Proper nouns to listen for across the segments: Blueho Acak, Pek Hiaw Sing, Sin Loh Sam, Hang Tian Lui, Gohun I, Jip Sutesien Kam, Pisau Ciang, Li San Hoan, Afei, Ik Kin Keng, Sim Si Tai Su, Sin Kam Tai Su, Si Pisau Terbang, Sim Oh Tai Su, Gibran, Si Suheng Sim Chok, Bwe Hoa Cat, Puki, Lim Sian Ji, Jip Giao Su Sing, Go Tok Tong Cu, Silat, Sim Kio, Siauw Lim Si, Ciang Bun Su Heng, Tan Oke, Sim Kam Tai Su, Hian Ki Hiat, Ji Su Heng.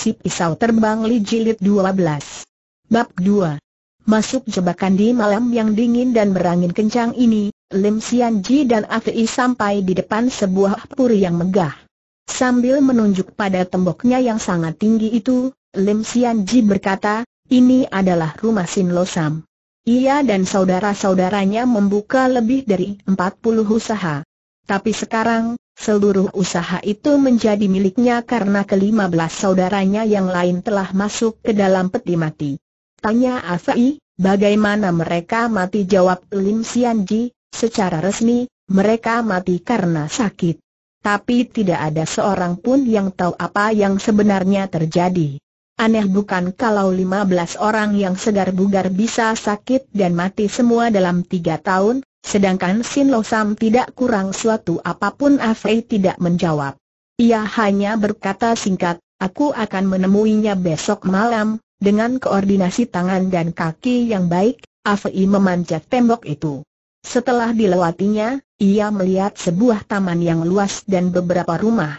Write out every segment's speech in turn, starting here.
Si Pisau Terbang Li Jilid 12. Bab 2. Masuk jebakan. Di malam yang dingin dan berangin kencang ini, Lim Sian Ji dan Afei sampai di depan sebuah puri yang megah. Sambil menunjuk pada temboknya yang sangat tinggi itu, Lim Sian Ji berkata, "Ini adalah rumah Sin Loh Sam. Ia dan saudara-saudaranya membuka lebih dari 40 usaha. Tapi sekarang, seluruh usaha itu menjadi miliknya karena ke-15 saudaranya yang lain telah masuk ke dalam peti mati." Tanya Afei, "Bagaimana mereka mati?" Jawab Lim Sian Ji, "Secara resmi, mereka mati karena sakit. Tapi tidak ada seorang pun yang tahu apa yang sebenarnya terjadi. Aneh bukan kalau 15 orang yang segar bugar bisa sakit dan mati semua dalam 3 tahun? Sedangkan Sin Loh Sam tidak kurang suatu apapun." Afei tidak menjawab. Ia hanya berkata singkat, "Aku akan menemuinya besok malam." Dengan koordinasi tangan dan kaki yang baik, Afei memanjat tembok itu. Setelah dilewatinya, ia melihat sebuah taman yang luas dan beberapa rumah.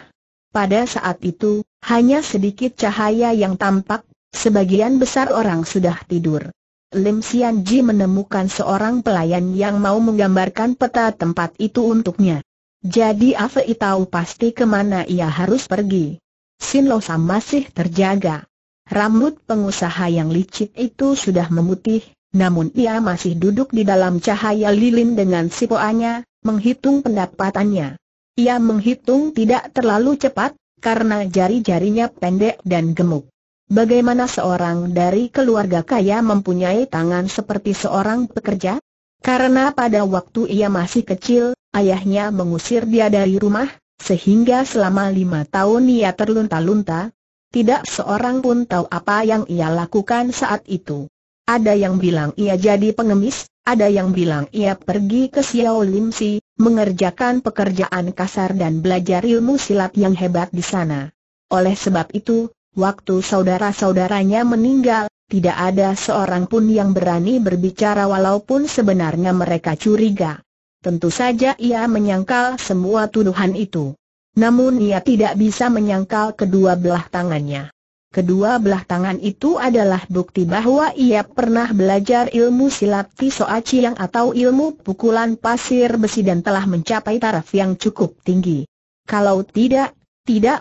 Pada saat itu, hanya sedikit cahaya yang tampak, sebagian besar orang sudah tidur. Lim Sian Ji menemukan seorang pelayan yang mau menggambarkan peta tempat itu untuknya. Jadi Afei tahu pasti kemana ia harus pergi. Sin Loh Sam masih terjaga. Rambut pengusaha yang licik itu sudah memutih, namun ia masih duduk di dalam cahaya lilin dengan sipoanya, menghitung pendapatannya. Ia menghitung tidak terlalu cepat, karena jari-jarinya pendek dan gemuk. Bagaimana seorang dari keluarga kaya mempunyai tangan seperti seorang pekerja? Karena pada waktu ia masih kecil, ayahnya mengusir dia dari rumah, sehingga selama 5 tahun ia terlunta-lunta. Tidak seorang pun tahu apa yang ia lakukan saat itu. Ada yang bilang ia jadi pengemis, ada yang bilang ia pergi ke Siauw Lim Si, mengerjakan pekerjaan kasar dan belajar ilmu silat yang hebat di sana. Oleh sebab itu, waktu saudara-saudaranya meninggal, tidak ada seorang pun yang berani berbicara walaupun sebenarnya mereka curiga. Tentu saja ia menyangkal semua tuduhan itu. Namun ia tidak bisa menyangkal kedua belah tangannya. Kedua belah tangan itu adalah bukti bahwa ia pernah belajar ilmu silat Pisau Ciang atau ilmu pukulan pasir besi dan telah mencapai taraf yang cukup tinggi. Kalau tidak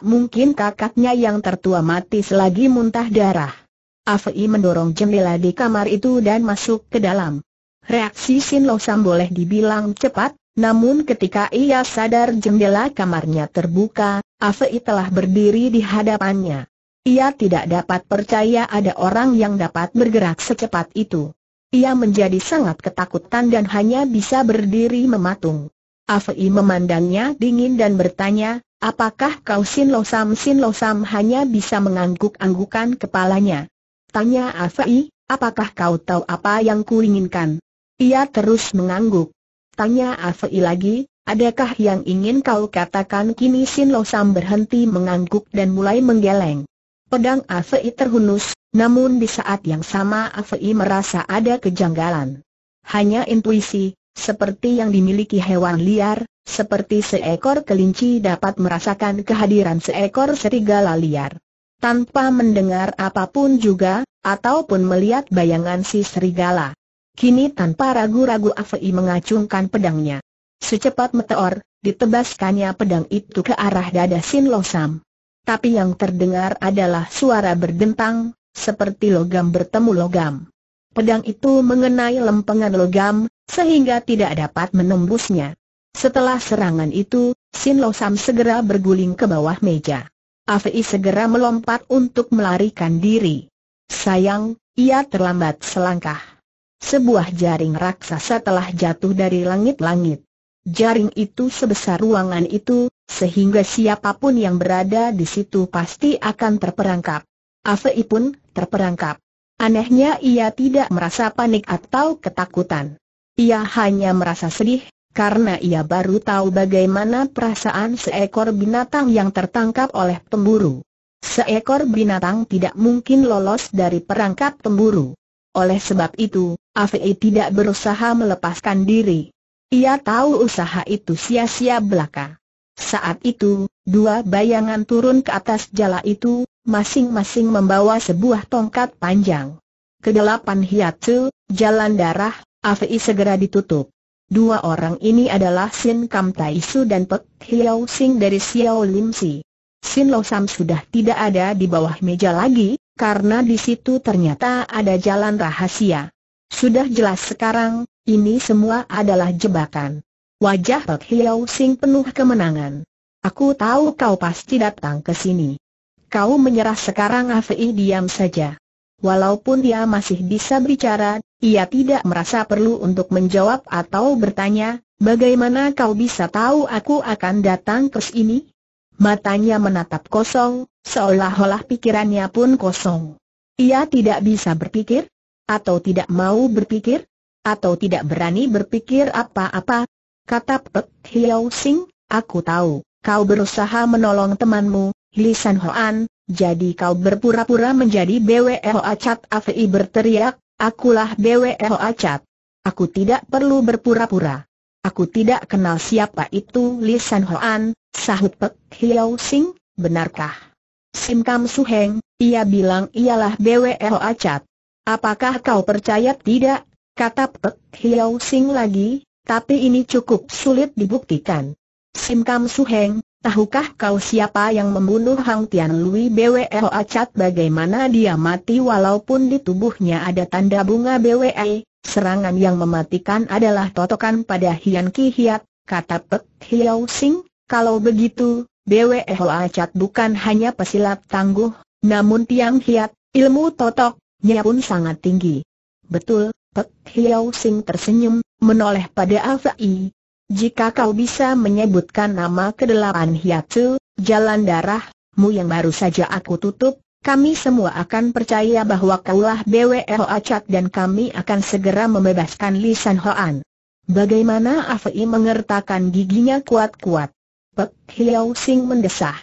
mungkin kakaknya yang tertua mati selagi muntah darah. Afei mendorong jendela di kamar itu dan masuk ke dalam. Reaksi Sin Loh Sam boleh dibilang cepat, namun ketika ia sadar jendela kamarnya terbuka, Afei telah berdiri di hadapannya. Ia tidak dapat percaya ada orang yang dapat bergerak secepat itu. Ia menjadi sangat ketakutan dan hanya bisa berdiri mematung. Afei memandangnya dingin dan bertanya, "Apakah kau Sin Loh Sam?" Sin Loh Sam hanya bisa mengangguk-anggukan kepalanya. Tanya Afei, "Apakah kau tahu apa yang kuinginkan?" Ia terus mengangguk. Tanya Afei lagi, "Adakah yang ingin kau katakan?" Kini Sin Loh Sam berhenti mengangguk dan mulai menggeleng. Pedang Afei terhunus, namun di saat yang sama Afei merasa ada kejanggalan. Hanya intuisi, seperti yang dimiliki hewan liar. Seperti seekor kelinci dapat merasakan kehadiran seekor serigala liar. Tanpa mendengar apapun juga, ataupun melihat bayangan si serigala. Kini tanpa ragu-ragu Afei mengacungkan pedangnya. Secepat meteor, ditebaskannya pedang itu ke arah dada Sin Loh Sam. Tapi yang terdengar adalah suara berdentang, seperti logam bertemu logam. Pedang itu mengenai lempengan logam, sehingga tidak dapat menembusnya. Setelah serangan itu, Sin Loh Sam segera berguling ke bawah meja. Afei segera melompat untuk melarikan diri. Sayang, ia terlambat selangkah. Sebuah jaring raksasa telah jatuh dari langit-langit. Jaring itu sebesar ruangan itu, sehingga siapapun yang berada di situ pasti akan terperangkap. Afei pun terperangkap. Anehnya ia tidak merasa panik atau ketakutan. Ia hanya merasa sedih. Karena ia baru tahu bagaimana perasaan seekor binatang yang tertangkap oleh pemburu. Seekor binatang tidak mungkin lolos dari perangkap pemburu. Oleh sebab itu, Afei tidak berusaha melepaskan diri. Ia tahu usaha itu sia-sia belaka. Saat itu, dua bayangan turun ke atas jala itu, masing-masing membawa sebuah tongkat panjang. Kedelapan hiatsu, jalan darah, Afei segera ditutup. Dua orang ini adalah Sim Kam Tai Su dan Pek Hiaw Sing dari Siauw Lim Si. Sin Loh Sam sudah tidak ada di bawah meja lagi, karena di situ ternyata ada jalan rahasia. Sudah jelas sekarang, ini semua adalah jebakan. Wajah Pek Hiaw Sing penuh kemenangan. Aku tahu kau pasti datang ke sini. Kau menyerah sekarang. Afei diam saja. Walaupun dia masih bisa bicara, ia tidak merasa perlu untuk menjawab atau bertanya, bagaimana kau bisa tahu aku akan datang ke sini? Matanya menatap kosong, seolah-olah pikirannya pun kosong. Ia tidak bisa berpikir, atau tidak mau berpikir, atau tidak berani berpikir apa-apa. Kata Pek Hiaw Sing, aku tahu, kau berusaha menolong temanmu, Li San Hoan, jadi kau berpura-pura menjadi Bwe Hoa Cat. Afei berteriak, akulah Bwe Hoa Cat. Aku tidak perlu berpura-pura. Aku tidak kenal siapa itu Li San Hoan, sahut Pek Hiaw Sing. Benarkah? Sim Kam Su Heng, ia bilang ialah Bwe Hoa Cat. Apakah kau percaya? Tidak, kata Pek Hiaw Sing lagi. Tapi ini cukup sulit dibuktikan. Sim Kam Su Heng, tahukah kau siapa yang membunuh Hang Tian Lui Bwe Hoa Cat? Bagaimana dia mati walaupun di tubuhnya ada tanda bunga Bwe? Serangan yang mematikan adalah totokan pada Hian Ki Hiat, kata Pek Hiaw Sing. Kalau begitu, Bwe Hoa Cat bukan hanya pesilat tangguh, namun tiang hiat, ilmu totoknya pun sangat tinggi. Betul. Pek Hiaw Sing tersenyum, menoleh pada Afei. Jika kau bisa menyebutkan nama kedelapan hiatsu, jalan darahmu yang baru saja aku tutup, kami semua akan percaya bahwa kaulah Bwe Hoa Cat dan kami akan segera membebaskan Li San Hoan. Bagaimana? Afei mengertakkan giginya kuat-kuat. Pek Hiaw Sing mendesah.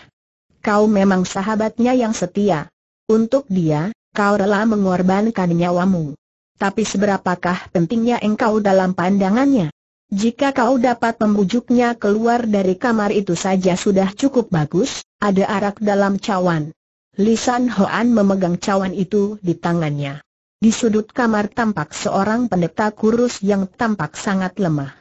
Kau memang sahabatnya yang setia. Untuk dia, kau rela mengorbankan nyawamu. Tapi seberapakah pentingnya engkau dalam pandangannya? Jika kau dapat membujuknya keluar dari kamar itu saja sudah cukup bagus. Ada arak dalam cawan. Li San Hoan memegang cawan itu di tangannya. Di sudut kamar tampak seorang pendeta kurus yang tampak sangat lemah.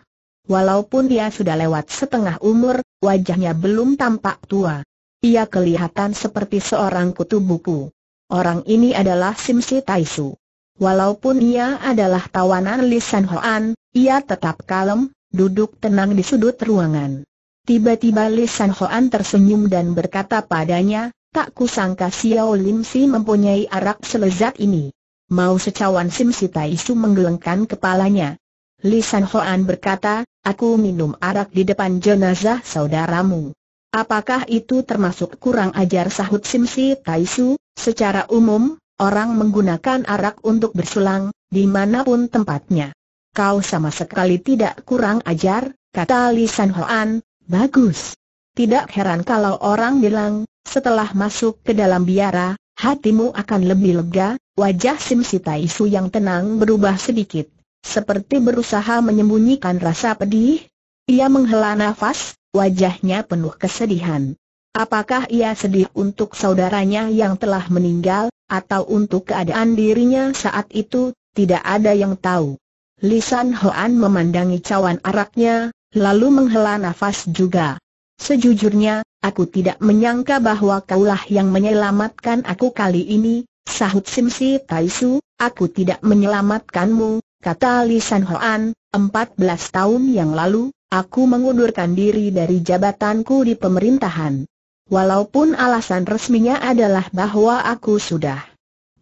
Walaupun dia sudah lewat setengah umur, wajahnya belum tampak tua. Ia kelihatan seperti seorang kutu buku. Orang ini adalah Sim Oh Tai Su. Walaupun ia adalah tawanan Li San Hoan, ia tetap kalem, duduk tenang di sudut ruangan. Tiba-tiba Li San Hoan tersenyum dan berkata padanya, tak kusangka Siauw Lim Si mempunyai arak selezat ini. Mau secawan? Sim Oh Tai Su menggelengkan kepalanya. Li San Hoan berkata, aku minum arak di depan jenazah saudaramu. Apakah itu termasuk kurang ajar? Sahut Sim Oh Tai Su. Secara umum, orang menggunakan arak untuk bersulang, dimanapun tempatnya. Kau sama sekali tidak kurang ajar, kata Li San Hoan. Bagus. Tidak heran kalau orang bilang, setelah masuk ke dalam biara, hatimu akan lebih lega. Wajah Sim Oh Tai Su yang tenang berubah sedikit, seperti berusaha menyembunyikan rasa pedih. Ia menghela nafas, wajahnya penuh kesedihan. Apakah ia sedih untuk saudaranya yang telah meninggal? Atau untuk keadaan dirinya saat itu, tidak ada yang tahu. Li San Hoan memandangi cawan araknya, lalu menghela nafas juga. Sejujurnya, aku tidak menyangka bahwa kaulah yang menyelamatkan aku kali ini, sahut Sim Oh Tai Su. Aku tidak menyelamatkanmu, kata Li San Hoan. 14 tahun yang lalu, aku mengundurkan diri dari jabatanku di pemerintahan. Walaupun alasan resminya adalah bahwa aku sudah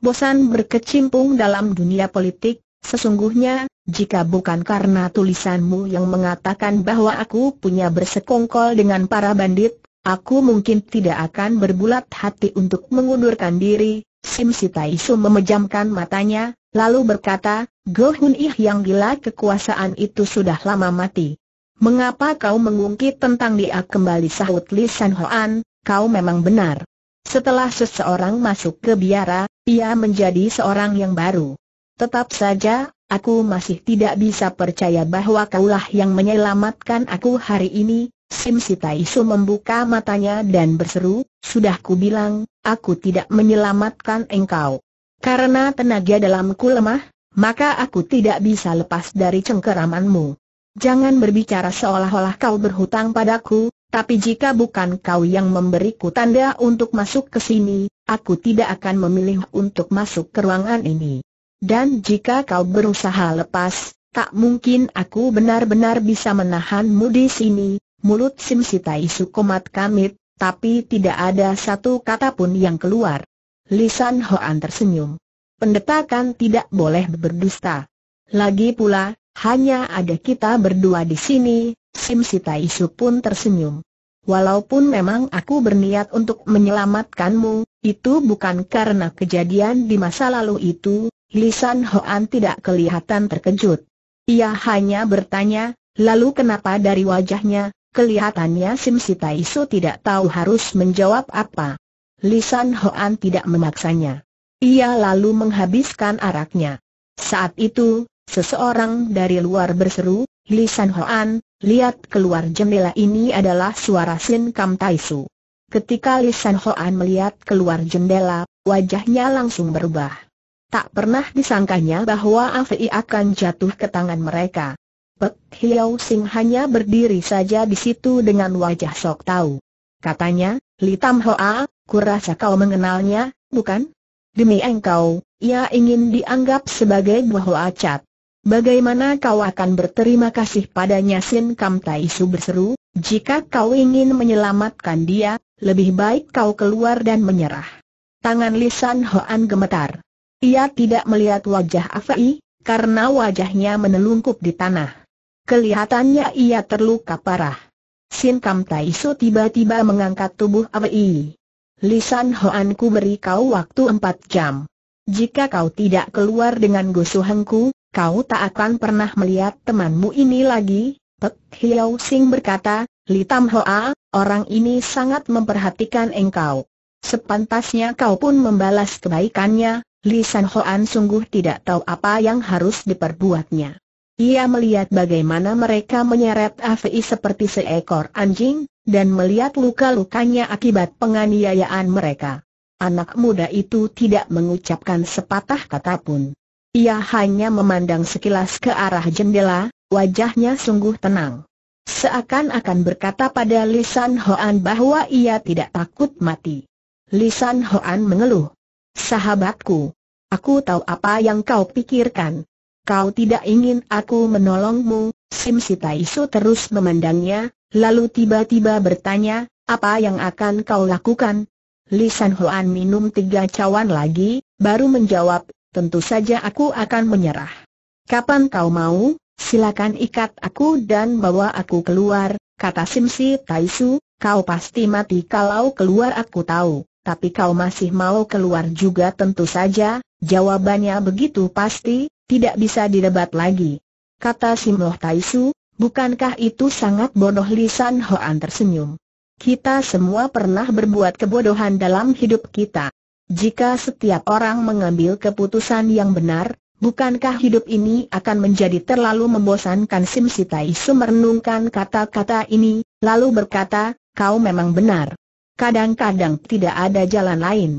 bosan berkecimpung dalam dunia politik, sesungguhnya, jika bukan karena tulisanmu yang mengatakan bahwa aku punya bersekongkol dengan para bandit, aku mungkin tidak akan berbulat hati untuk mengundurkan diri. Sim Oh Tai Su memejamkan matanya, lalu berkata, Gohun I yang gila kekuasaan itu sudah lama mati. Mengapa kau mengungkit tentang dia kembali? Sahut Li San Hoan. Kau memang benar. Setelah seseorang masuk ke biara, ia menjadi seorang yang baru. Tetap saja, aku masih tidak bisa percaya bahwa kaulah yang menyelamatkan aku hari ini, Sim Si Tai Su membuka matanya dan berseru, "Sudah kubilang, aku tidak menyelamatkan engkau. Karena tenaga dalamku lemah, maka aku tidak bisa lepas dari cengkeramanmu. Jangan berbicara seolah-olah kau berhutang padaku, tapi jika bukan kau yang memberiku tanda untuk masuk ke sini, aku tidak akan memilih untuk masuk ke ruangan ini. Dan jika kau berusaha lepas, tak mungkin aku benar-benar bisa menahanmu di sini." Mulut Sim Si Tai Su komat kamit, tapi tidak ada satu kata pun yang keluar. Li San Hoan tersenyum. "Pendeta kan tidak boleh berdusta. Lagi pula, hanya ada kita berdua di sini." Sim Si Tai Su pun tersenyum. "Walaupun memang aku berniat untuk menyelamatkanmu, itu bukan karena kejadian di masa lalu itu." Li San Hoan tidak kelihatan terkejut. Ia hanya bertanya, lalu kenapa? Dari wajahnya kelihatannya Sim Si Tai Su tidak tahu harus menjawab apa. Li San Hoan tidak memaksanya. Ia lalu menghabiskan araknya. Saat itu, seseorang dari luar berseru, "Li San Hoan, lihat keluar jendela." Ini adalah suara Sim Kam Tai Su. Ketika Li San Hoan melihat keluar jendela, wajahnya langsung berubah. Tak pernah disangkanya bahwa Afei akan jatuh ke tangan mereka. Pek Hiaw Sing hanya berdiri saja di situ dengan wajah sok tahu. Katanya, "Li Tam Hoa, kurasa kau mengenalnya, bukan? Demi engkau, ia ingin dianggap sebagai Bwe Hoa Cat. Bagaimana kau akan berterima kasih padanya?" Sim Kam Tai Su berseru, "Jika kau ingin menyelamatkan dia, lebih baik kau keluar dan menyerah." Tangan Li San Hoan gemetar. Ia tidak melihat wajah Afei, karena wajahnya menelungkup di tanah. Kelihatannya ia terluka parah. Sim Kam Tai Su tiba-tiba mengangkat tubuh Afei. "Li San Hoan, ku beri kau waktu 4 jam. Jika kau tidak keluar dengan gosuhengku, kau tak akan pernah melihat temanmu ini lagi." Pek Hiaw Sing berkata, "Li Tam Hoa, orang ini sangat memperhatikan engkau. Sepantasnya kau pun membalas kebaikannya." Li San Hoan sungguh tidak tahu apa yang harus diperbuatnya. Ia melihat bagaimana mereka menyeret Afei seperti seekor anjing, dan melihat luka-lukanya akibat penganiayaan mereka. Anak muda itu tidak mengucapkan sepatah kata pun. Ia hanya memandang sekilas ke arah jendela, wajahnya sungguh tenang. Seakan-akan berkata pada Li San Hoan bahwa ia tidak takut mati. Li San Hoan mengeluh. "Sahabatku, aku tahu apa yang kau pikirkan. Kau tidak ingin aku menolongmu." Sim Si Tai Su terus memandangnya, lalu tiba-tiba bertanya, "Apa yang akan kau lakukan?" Li San Hoan minum 3 cawan lagi, baru menjawab, "Tentu saja aku akan menyerah. Kapan kau mau, silakan ikat aku dan bawa aku keluar." Kata Sim Si Tai Su, "Kau pasti mati kalau keluar, aku tahu. Tapi kau masih mau keluar juga?" "Tentu saja." Jawabannya begitu pasti, tidak bisa didebat lagi. Kata Sim Oh Tai Su, "Bukankah itu sangat bodoh?" Li San Hoan tersenyum. "Kita semua pernah berbuat kebodohan dalam hidup kita. Jika setiap orang mengambil keputusan yang benar, bukankah hidup ini akan menjadi terlalu membosankan?" Sim Si Tai Su merenungkan kata-kata ini, lalu berkata, "Kau memang benar. Kadang-kadang tidak ada jalan lain.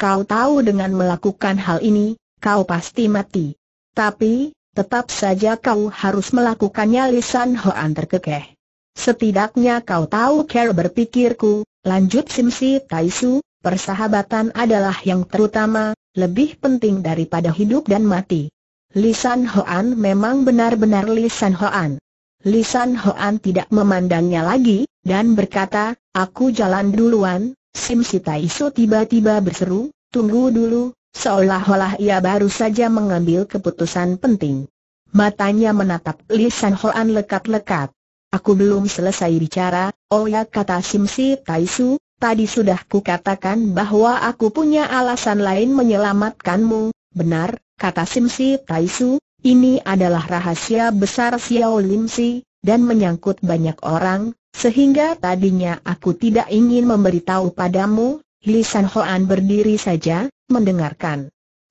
Kau tahu dengan melakukan hal ini, kau pasti mati. Tapi, tetap saja kau harus melakukannya." Li San Hoan terkekeh. "Setidaknya kau tahu cara berpikirku," lanjut Sim Si Tai Su, "Persahabatan adalah yang terutama, lebih penting daripada hidup dan mati." Li San Hoan memang benar-benar Li San Hoan. Li San Hoan tidak memandangnya lagi, dan berkata, "Aku jalan duluan." Sim Si Tai Su tiba-tiba berseru, "Tunggu dulu," seolah-olah ia baru saja mengambil keputusan penting. Matanya menatap Li San Hoan lekat-lekat. "Aku belum selesai bicara." "Oh ya," kata Sim Si Tai Su, "Tadi sudah kukatakan bahwa aku punya alasan lain menyelamatkanmu." "Benar," kata Sim Si Tai Su, "Ini adalah rahasia besar Siauw Lim Si, dan menyangkut banyak orang, sehingga tadinya aku tidak ingin memberitahu padamu." Li San Hoan berdiri saja, mendengarkan.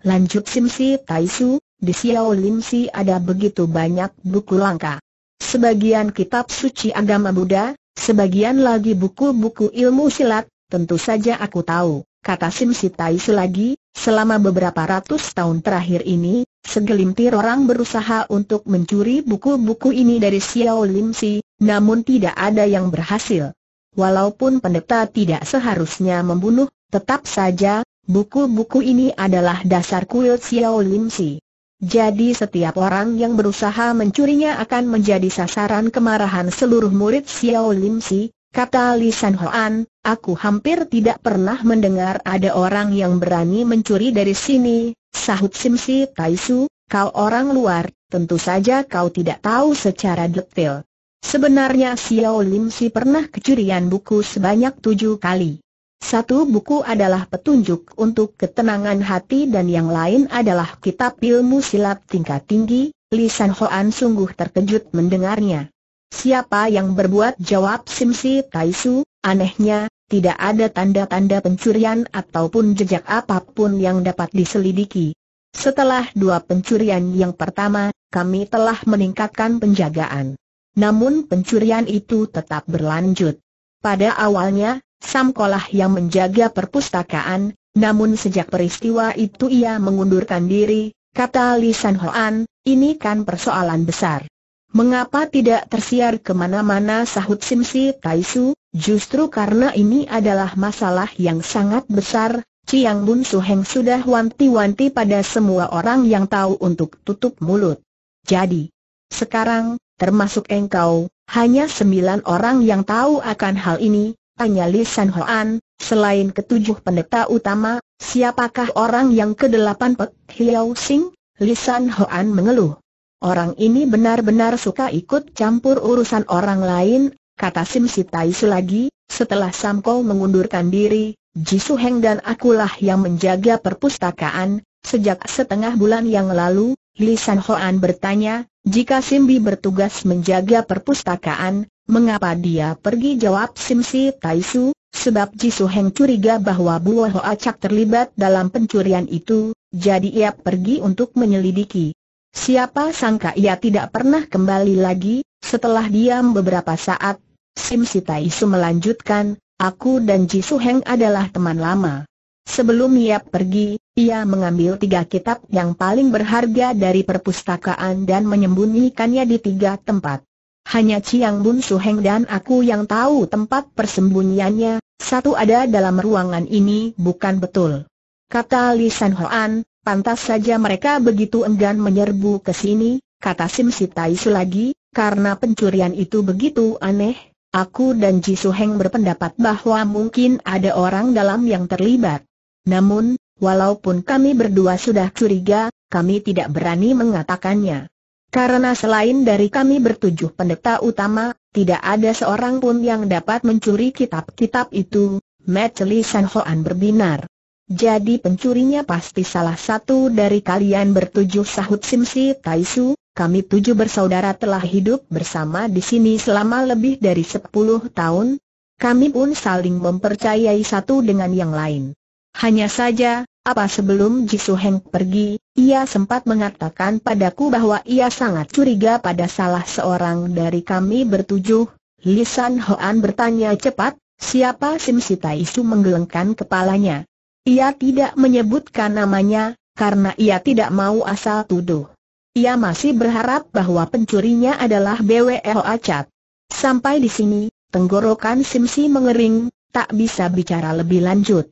Lanjut Sim Si Tai Su, "Di Siauw Lim Si ada begitu banyak buku langka. Sebagian kitab suci agama Buddha, sebagian lagi buku-buku ilmu silat, tentu saja aku tahu, kata Sim Si Tai Su lagi, selama beberapa ratus tahun terakhir ini, segelintir orang berusaha untuk mencuri buku-buku ini dari Siauw Lim Si, namun tidak ada yang berhasil. Walaupun pendeta tidak seharusnya membunuh, tetap saja, buku-buku ini adalah dasar kuil Siauw Lim Si. Jadi setiap orang yang berusaha mencurinya akan menjadi sasaran kemarahan seluruh murid Siauw Lim Si, kata Li San Hoan. Aku hampir tidak pernah mendengar ada orang yang berani mencuri dari sini, sahut Sim Si Tai Su. Kau orang luar, tentu saja kau tidak tahu secara detail. Sebenarnya Siauw Lim Si pernah kecurian buku sebanyak 7 kali. Satu buku adalah petunjuk untuk ketenangan hati dan yang lain adalah kitab ilmu silat tingkat tinggi. Li San Hoan sungguh terkejut mendengarnya. Siapa yang berbuat, jawab Sim Si Tai Su. Anehnya, tidak ada tanda-tanda pencurian ataupun jejak apapun yang dapat diselidiki. Setelah 2 pencurian yang pertama, kami telah meningkatkan penjagaan. Namun pencurian itu tetap berlanjut. Pada awalnya, Sam Ko lah yang menjaga perpustakaan, namun sejak peristiwa itu ia mengundurkan diri, kata Li San Hoan. Ini kan persoalan besar. Mengapa tidak tersiar kemana-mana, sahut Sim Si Tai Su. Justru karena ini adalah masalah yang sangat besar, Ciang Bun Su Heng sudah wanti-wanti pada semua orang yang tahu untuk tutup mulut. Jadi, sekarang, termasuk engkau, hanya 9 orang yang tahu akan hal ini. Tanya Li San Hoan, selain ketujuh pendeta utama, siapakah orang yang ke-8? Pek Hiaw Sing, Li San Hoan mengeluh. Orang ini benar-benar suka ikut campur urusan orang lain, kata Sim Si Tai Su lagi. Setelah Sam Ko mengundurkan diri, Ji Su Heng dan akulah yang menjaga perpustakaan. Sejak setengah bulan yang lalu, Li San Hoan bertanya, jika Simbi bertugas menjaga perpustakaan, mengapa dia pergi? Jawab Sim Si Tai Su, sebab Ji Su Heng curiga bahwa Blueho Acak terlibat dalam pencurian itu, jadi ia pergi untuk menyelidiki. Siapa sangka ia tidak pernah kembali lagi. Setelah diam beberapa saat, Sim Si Tai Su melanjutkan, aku dan Ji Su Heng adalah teman lama. Sebelum ia pergi, ia mengambil 3 kitab yang paling berharga dari perpustakaan dan menyembunyikannya di 3 tempat. Hanya Ciang Bun Su Heng dan aku yang tahu tempat persembunyiannya. Satu ada dalam ruangan ini, bukan betul, kata Li San Hoan. Pantas saja mereka begitu enggan menyerbu ke sini, kata Sim Si Tai Su lagi. Karena pencurian itu begitu aneh, aku dan Ji Su Heng berpendapat bahwa mungkin ada orang dalam yang terlibat. Namun, walaupun kami berdua sudah curiga, kami tidak berani mengatakannya. Karena selain dari kami 7 pendeta utama, tidak ada seorang pun yang dapat mencuri kitab-kitab itu. Mata Li San Hoan berbinar. Jadi pencurinya pasti salah satu dari kalian 7, sahut Sim Si Tai Su. Kami 7 bersaudara telah hidup bersama di sini selama lebih dari 10 tahun. Kami pun saling mempercayai satu dengan yang lain. Hanya saja, apa sebelum Ji Su Heng pergi, ia sempat mengatakan padaku bahwa ia sangat curiga pada salah seorang dari kami 7. Li San Hoan bertanya cepat, siapa? Sim Si Tai Su menggelengkan kepalanya. Ia tidak menyebutkan namanya, karena ia tidak mau asal tuduh. Ia masih berharap bahwa pencurinya adalah Bwe Hoa Cat. Sampai di sini, tenggorokan Sim Si mengering, tak bisa bicara lebih lanjut.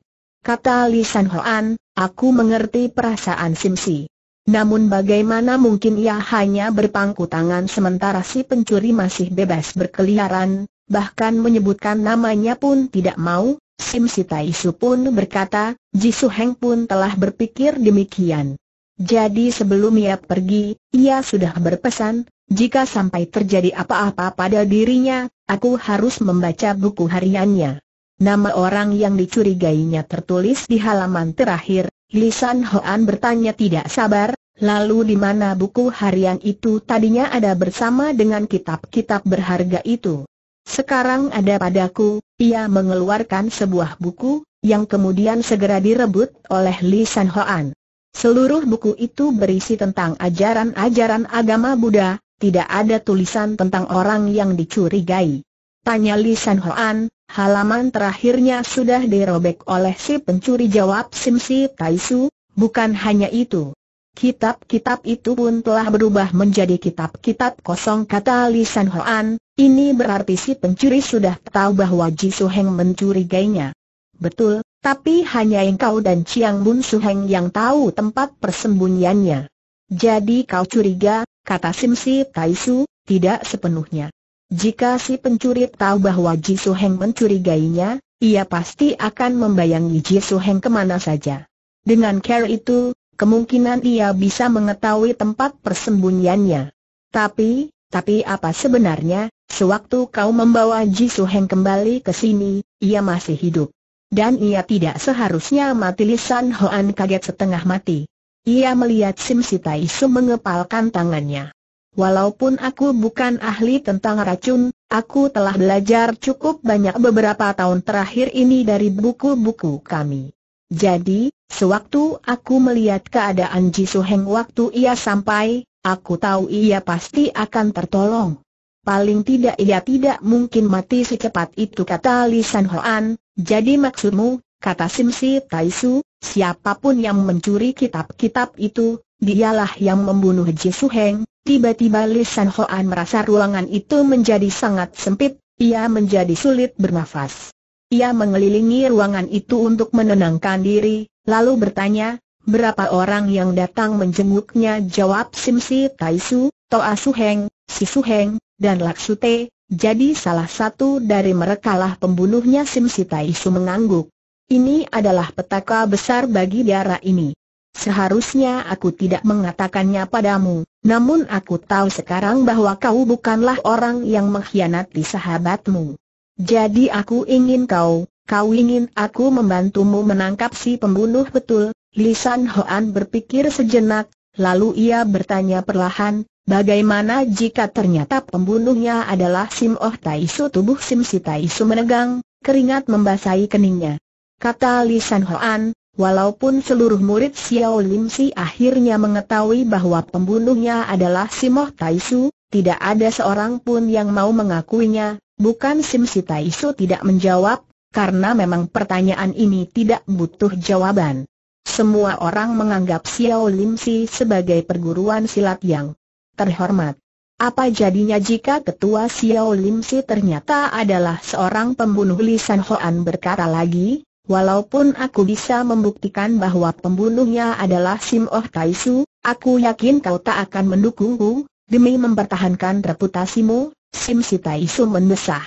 Kata Li San Hoan, aku mengerti perasaan Sim Si. Namun bagaimana mungkin ia hanya berpangku tangan sementara si pencuri masih bebas berkeliaran, bahkan menyebutkan namanya pun tidak mau. Sim Si Tai Su pun berkata, Ji Su Heng pun telah berpikir demikian. Jadi sebelum ia pergi, ia sudah berpesan, jika sampai terjadi apa-apa pada dirinya, aku harus membaca buku hariannya. Nama orang yang dicurigainya tertulis di halaman terakhir. Li San Hoan bertanya tidak sabar, lalu di mana buku harian itu tadinya ada bersama dengan kitab-kitab berharga itu? Sekarang ada padaku. Ia mengeluarkan sebuah buku, yang kemudian segera direbut oleh Li San Hoan. Seluruh buku itu berisi tentang ajaran-ajaran agama Buddha, tidak ada tulisan tentang orang yang dicurigai. Tanya Li San Hoan, halaman terakhirnya sudah dirobek oleh si pencuri, jawab Sim Si Tai Su, bukan hanya itu. Kitab-kitab itu pun telah berubah menjadi kitab-kitab kosong, kata Li San Hoan, ini berarti si pencuri sudah tahu bahwa Ji Su Heng mencurigainya. Betul, tapi hanya engkau dan Ciang Bun Su Heng yang tahu tempat persembunyiannya. Jadi kau curiga, kata Sim Si Tai Su, tidak sepenuhnya. Jika si pencuri tahu bahwa Ji Su Heng mencurigainya, ia pasti akan membayangi Ji Su Heng kemana saja. Dengan cara itu, kemungkinan ia bisa mengetahui tempat persembunyiannya. Tapi apa sebenarnya, sewaktu kau membawa Ji Su Heng kembali ke sini, ia masih hidup. Dan ia tidak seharusnya mati. Li San Hoan kaget setengah mati. Ia melihat Sim Si Tai Su mengepalkan tangannya. Walaupun aku bukan ahli tentang racun, aku telah belajar cukup banyak beberapa tahun terakhir ini dari buku-buku kami. Jadi, sewaktu aku melihat keadaan Ji Su Heng waktu ia sampai, aku tahu ia pasti akan tertolong. Paling tidak ia tidak mungkin mati secepat itu, kata Li San Hoan. Jadi maksudmu, kata Sim Si Tai Su, siapapun yang mencuri kitab-kitab itu, dialah yang membunuh Ji Su Heng. Tiba-tiba Li San Hoan merasa ruangan itu menjadi sangat sempit, ia menjadi sulit bernafas. Ia mengelilingi ruangan itu untuk menenangkan diri, lalu bertanya, berapa orang yang datang menjenguknya? Jawab Sim Si Tai Su, Toa Su Heng, Si Su Heng, dan Lak Sute, jadi salah satu dari merekalah pembunuhnya. Sim Si Tai Su mengangguk. Ini adalah petaka besar bagi daerah ini. Seharusnya aku tidak mengatakannya padamu, namun aku tahu sekarang bahwa kau bukanlah orang yang mengkhianati sahabatmu. Jadi aku ingin kau ingin aku membantumu menangkap si pembunuh, betul? Li San Hoan berpikir sejenak, lalu ia bertanya perlahan, bagaimana jika ternyata pembunuhnya adalah Sim Oh Tai Su? Tubuh Sim Si Tai Su menegang, keringat membasahi keningnya. Kata Li San Hoan, walaupun seluruh murid Siauw Lim Si akhirnya mengetahui bahwa pembunuhnya adalah Sim Oh Tai Su, tidak ada seorang pun yang mau mengakuinya. Bukan, Sim Si Tai Su tidak menjawab, karena memang pertanyaan ini tidak butuh jawaban. Semua orang menganggap Siauw Lim Si sebagai perguruan silat yang terhormat. Apa jadinya jika ketua Siauw Lim Si ternyata adalah seorang pembunuh? Li San Hoan berkata lagi, walaupun aku bisa membuktikan bahwa pembunuhnya adalah Sim Oh Tai Su, aku yakin kau tak akan mendukungku. Demi mempertahankan reputasimu, Sim Si Tai Su mendesah.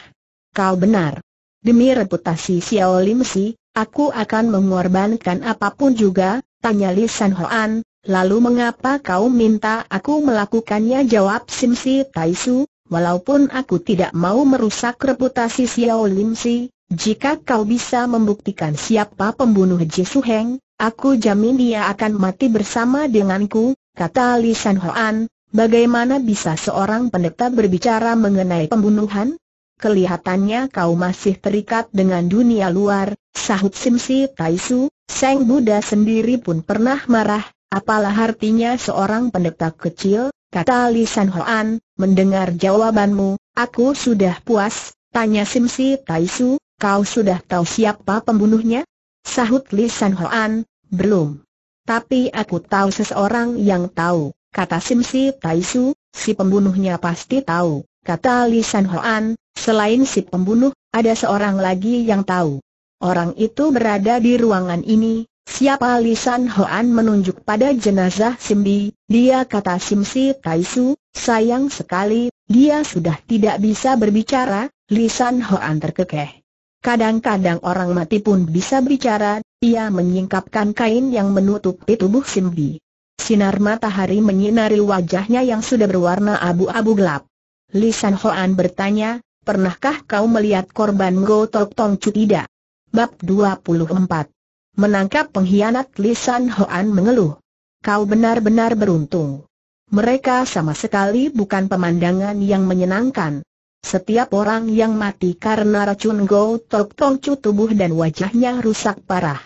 Kau benar. Demi reputasi Siauw Lim Si, aku akan mengorbankan apapun juga, tanya Li San Hoan. Lalu mengapa kau minta aku melakukannya? Jawab Sim Si Tai Su, walaupun aku tidak mau merusak reputasi Siauw Lim Si, jika kau bisa membuktikan siapa pembunuh Ji Su Heng, aku jamin dia akan mati bersama denganku, kata Li San Hoan. Bagaimana bisa seorang pendeta berbicara mengenai pembunuhan? Kelihatannya kau masih terikat dengan dunia luar, sahut Sim Si Tai Su. Sang Buddha sendiri pun pernah marah, apalah artinya seorang pendeta kecil, kata Li San Hoan. Mendengar jawabanmu, aku sudah puas, tanya Sim Si Tai Su. Kau sudah tahu siapa pembunuhnya? Sahut Li San Hoan, belum. Tapi aku tahu seseorang yang tahu, kata Sim Si Tai Su. Si pembunuhnya pasti tahu, kata Li San Hoan. Selain si pembunuh, ada seorang lagi yang tahu. Orang itu berada di ruangan ini. Siapa? Li San Hoan menunjuk pada jenazah Simbi. Dia, kata Sim Si Tai Su. Sayang sekali, dia sudah tidak bisa berbicara. Li San Hoan terkekeh. Kadang-kadang orang mati pun bisa bicara. Ia menyingkapkan kain yang menutupi tubuh Simbi. Sinar matahari menyinari wajahnya yang sudah berwarna abu-abu gelap. Li San Hoan bertanya, pernahkah kau melihat korban Go Tok Tong Cu? Tidak. Bab 24. Menangkap pengkhianat. Li San Hoan mengeluh. Kau benar-benar beruntung. Mereka sama sekali bukan pemandangan yang menyenangkan. Setiap orang yang mati karena racun Go Tok Tong Cu, tubuh dan wajahnya rusak parah.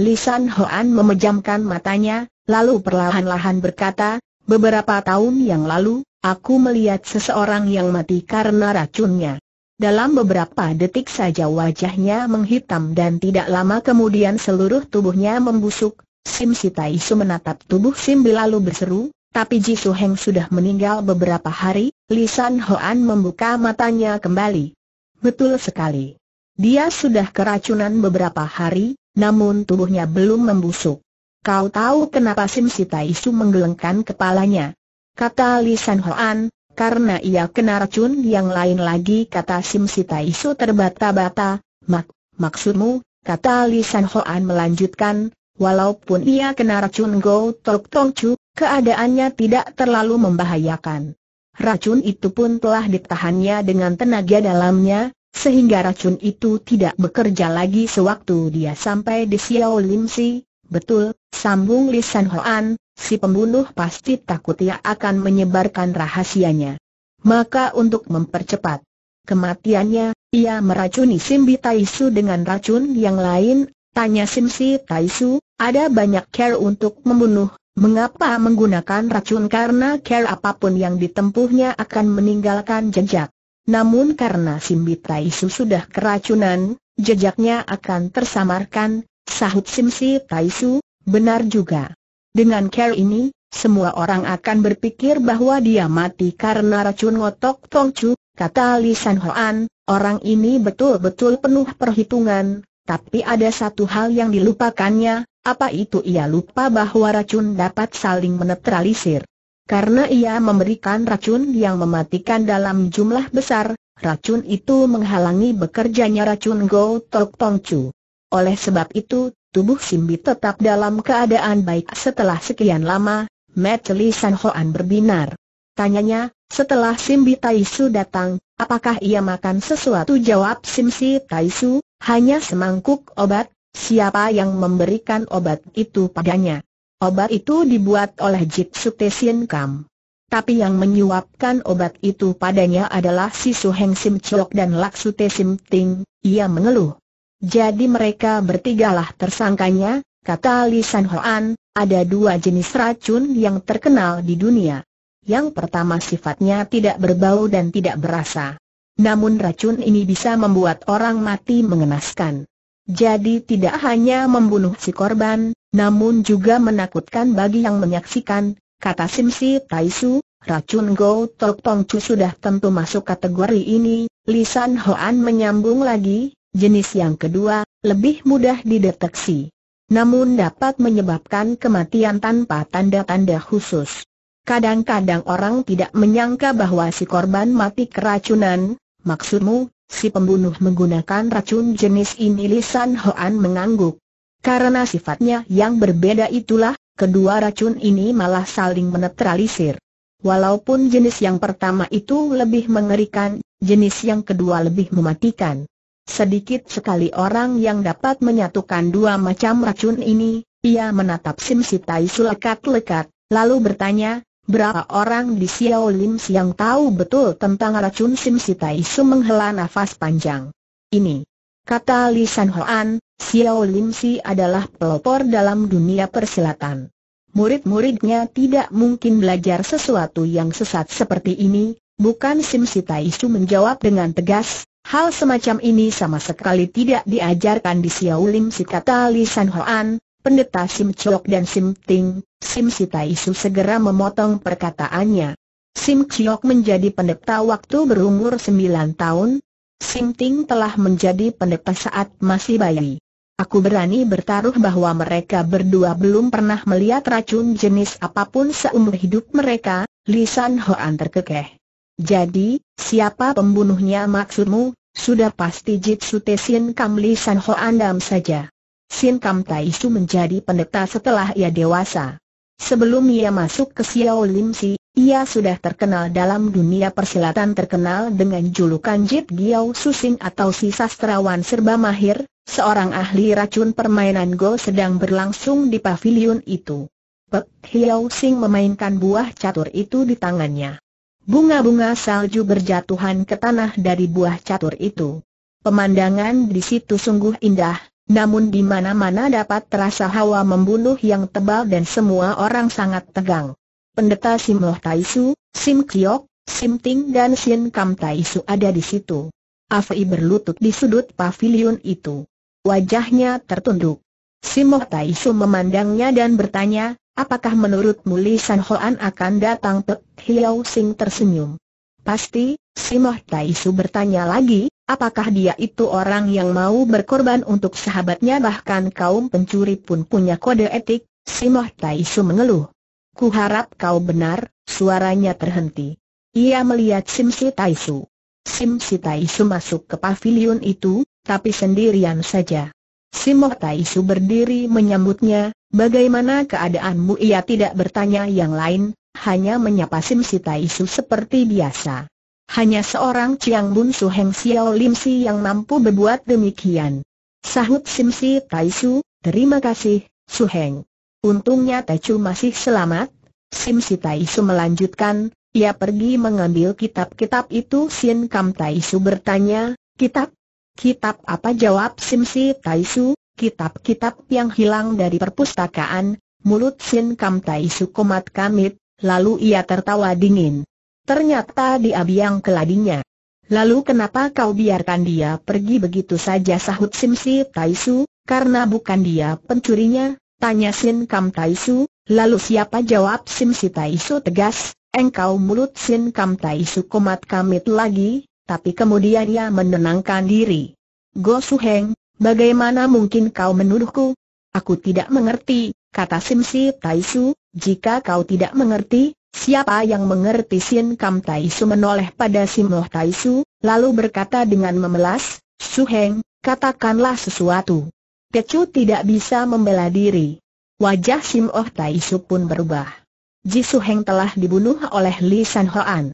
Li San Hoan memejamkan matanya, lalu perlahan-lahan berkata, beberapa tahun yang lalu, aku melihat seseorang yang mati karena racunnya. Dalam beberapa detik saja wajahnya menghitam dan tidak lama kemudian seluruh tubuhnya membusuk. Sim Si Tai Su menatap tubuh Simbi lalu berseru, tapi Ji Su Heng sudah meninggal beberapa hari. Li San Hoan membuka matanya kembali. Betul sekali. Dia sudah keracunan beberapa hari, namun tubuhnya belum membusuk. Kau tahu kenapa Sim Si Tai Su menggelengkan kepalanya? Kata Li San Hoan, karena ia kena racun yang lain lagi, kata Sim Si Tai Su terbata-bata. Maksudmu, kata Li San Hoan melanjutkan, walaupun ia kena racun Go Tok Tong Cu, keadaannya tidak terlalu membahayakan. Racun itu pun telah ditahannya dengan tenaga dalamnya, sehingga racun itu tidak bekerja lagi sewaktu dia sampai di Siauw Lim Si. Betul, sambung Li San Hoan, si pembunuh pasti takut ia akan menyebarkan rahasianya. Maka untuk mempercepat kematiannya, ia meracuni Simbi Tai Su dengan racun yang lain. Tanya Sim Si Tai Su, ada banyak cara untuk membunuh, mengapa menggunakan racun? Karena cara apapun yang ditempuhnya akan meninggalkan jejak. Namun karena Simbi Tai Su sudah keracunan, jejaknya akan tersamarkan, sahut Sim Si Tai Su. Benar juga. Dengan cara ini, semua orang akan berpikir bahwa dia mati karena racun Gotok Tong Cu, kata Li San Hoan. Orang ini betul-betul penuh perhitungan. Tapi ada satu hal yang dilupakannya, apa itu? Ia lupa bahwa racun dapat saling menetralisir. Karena ia memberikan racun yang mematikan dalam jumlah besar, racun itu menghalangi bekerjanya racun Go Tok Tong Cu. Oleh sebab itu, tubuh Simbi tetap dalam keadaan baik setelah sekian lama. Mata Li San Hoan berbinar. Tanyanya, setelah Simbi Tai Su datang, apakah ia makan sesuatu? Jawab Sim Si Tai Su, hanya semangkuk obat. Siapa yang memberikan obat itu padanya? Obat itu dibuat oleh Jip Sutesien Kam. Tapi yang menyuapkan obat itu padanya adalah Si Suheng Sim Chok dan Lak Sutesim Ting. Ia mengeluh. Jadi mereka bertigalah tersangkanya, kata Li San Hoan. Ada dua jenis racun yang terkenal di dunia. Yang pertama sifatnya tidak berbau dan tidak berasa. Namun racun ini bisa membuat orang mati mengenaskan. Jadi tidak hanya membunuh si korban, namun juga menakutkan bagi yang menyaksikan, kata Sim Si Tai Su. Racun Go Tok Tong Cu sudah tentu masuk kategori ini. Li San Hoan menyambung lagi, jenis yang kedua lebih mudah dideteksi, namun dapat menyebabkan kematian tanpa tanda-tanda khusus. Kadang-kadang orang tidak menyangka bahwa si korban mati keracunan. Maksudmu, si pembunuh menggunakan racun jenis ini? Li San Hoan mengangguk. Karena sifatnya yang berbeda itulah, kedua racun ini malah saling menetralisir. Walaupun jenis yang pertama itu lebih mengerikan, jenis yang kedua lebih mematikan. Sedikit sekali orang yang dapat menyatukan dua macam racun ini. Ia menatap Sim Si Tai Su lekat-lekat, lalu bertanya, berapa orang di Siauw Lim Si yang tahu betul tentang racun Sim Si Tai Su? Menghela nafas panjang. Ini, kata Li San Hoan, Siauw Lim Si adalah pelopor dalam dunia persilatan. Murid-muridnya tidak mungkin belajar sesuatu yang sesat seperti ini. Bukan? Sim Si Tai Su menjawab dengan tegas, hal semacam ini sama sekali tidak diajarkan di Siauw Lim Si, kata Li San Hoan. Pendeta Sim Chok dan Sim Ting. Sim Si Tai Su segera memotong perkataannya. Sim Chok menjadi pendeta waktu berumur 9 tahun. Sim Ting telah menjadi pendeta saat masih bayi. Aku berani bertaruh bahwa mereka berdua belum pernah melihat racun jenis apapun seumur hidup mereka. Li San Hoan terkekeh. Jadi, siapa pembunuhnya maksudmu? Sudah pasti Jip Sutesien Kam. Li San Hoan dam saja. Sim Kam Tai Su menjadi pendeta setelah ia dewasa. Sebelum ia masuk ke Siauw Lim Si, ia sudah terkenal dalam dunia persilatan, terkenal dengan julukan Jip Giao Su Sing atau si sastrawan serba mahir, seorang ahli racun. Permainan Go sedang berlangsung di pavilion itu. Pek Hiaw Sing memainkan buah catur itu di tangannya. Bunga-bunga salju berjatuhan ke tanah dari buah catur itu. Pemandangan di situ sungguh indah. Namun di mana-mana dapat terasa hawa membunuh yang tebal dan semua orang sangat tegang. Pendeta Sim Oh Tai Su, Sim Kio, Sim Ting dan Sim Kam Tai Su ada di situ. Afei berlutut di sudut pavilion itu. Wajahnya tertunduk. Sim Oh Tai Su memandangnya dan bertanya, "Apakah menurutmu Li San Hoan akan datang?" Pek Hiaw Sing tersenyum. "Pasti," Sim Oh Tai Su bertanya lagi, "apakah dia itu orang yang mau berkorban untuk sahabatnya? Bahkan kaum pencuri pun punya kode etik." Sim Oh Tai Su mengeluh. "Ku harap kau benar," suaranya terhenti. Ia melihat Sim Si Tai Su. Sim Si Tai Su masuk ke pavilion itu, tapi sendirian saja. Sim Oh Tai Su berdiri menyambutnya. "Bagaimana keadaanmu?" Ia tidak bertanya yang lain, hanya menyapa Sim Si Tai Su seperti biasa. Hanya seorang Ciang Bun Su Heng Siauw Lim Si yang mampu berbuat demikian. Sahut Sim Si Tai Su, "Terima kasih, Su Heng. Untungnya Tecu masih selamat." Sim Si Tai Su melanjutkan, "Ia pergi mengambil kitab-kitab itu." Sin Kam Tai Su bertanya, "Kitab? Kitab apa?" Jawab Sim Si Tai Su, "Kitab-kitab yang hilang dari perpustakaan." Mulut Sin Kam Tai Su komat kamit, lalu ia tertawa dingin. "Ternyata dia biang keladinya." "Lalu kenapa kau biarkan dia pergi begitu saja?" sahut Sim Si Tai Su. "Karena bukan dia pencurinya?" tanya Sin Kam Tai Su. "Lalu siapa?" jawab Sim Si Tai Su tegas. "Engkau." Mulut Sin Kam Tai Su komat kamit lagi, tapi kemudian ia menenangkan diri. "Go Su Heng, bagaimana mungkin kau menuduhku?" "Aku tidak mengerti," kata Sim Si Tai Su. "Jika kau tidak mengerti, siapa yang mengerti?" Sin Kam Tai Su menoleh pada Sim Oh Tai Su, lalu berkata dengan memelas, "Su Heng, katakanlah sesuatu." Tecu tidak bisa membela diri. Wajah Sim Oh Tai Su pun berubah. "Ji Su Heng telah dibunuh oleh Li San Hoan.